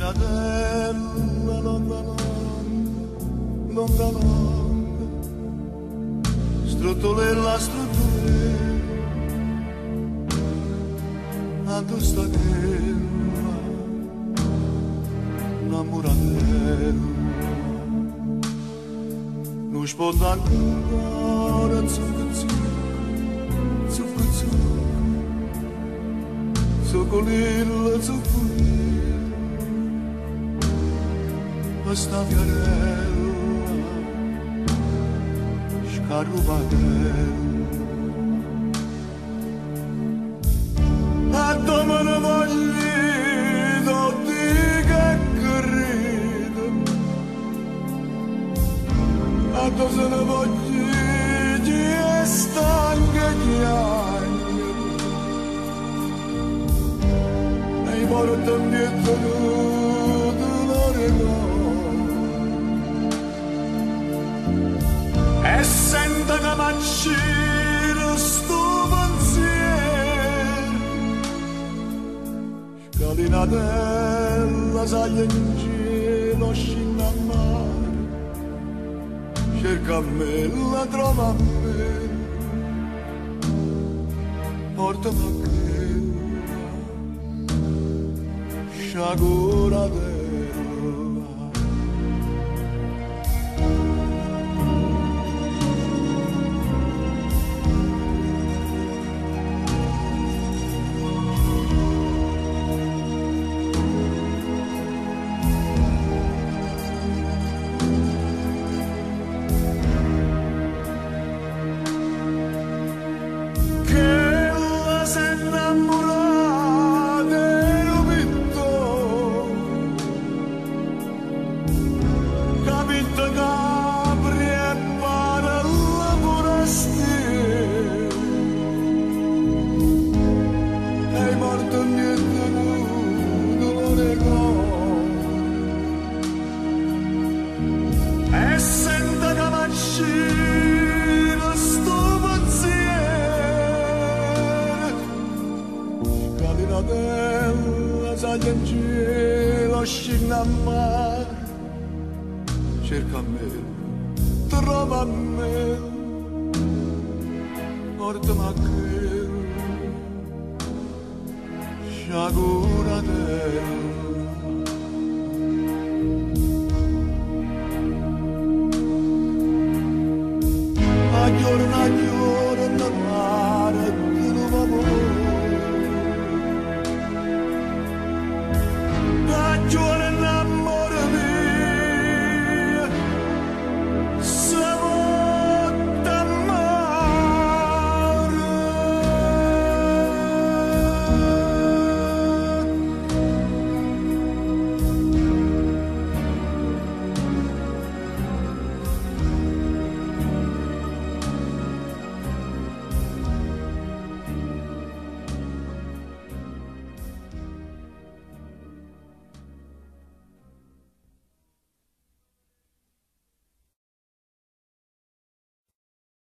la terra lontana, strutturella strutture, ad sta terra, una muratella, non spot ancora zucca, Socolilla zuccolilla, questa fiorella, scarrubatella. A domani voglio di che grido, a domani voglio di stanca chiara. Portami dietro l'orecchio e sento che m'acciro sto pensiero, scalinatella saglia in cielo scende a mare, cerca a me, la trova a me, portami a me. Agora Shagura de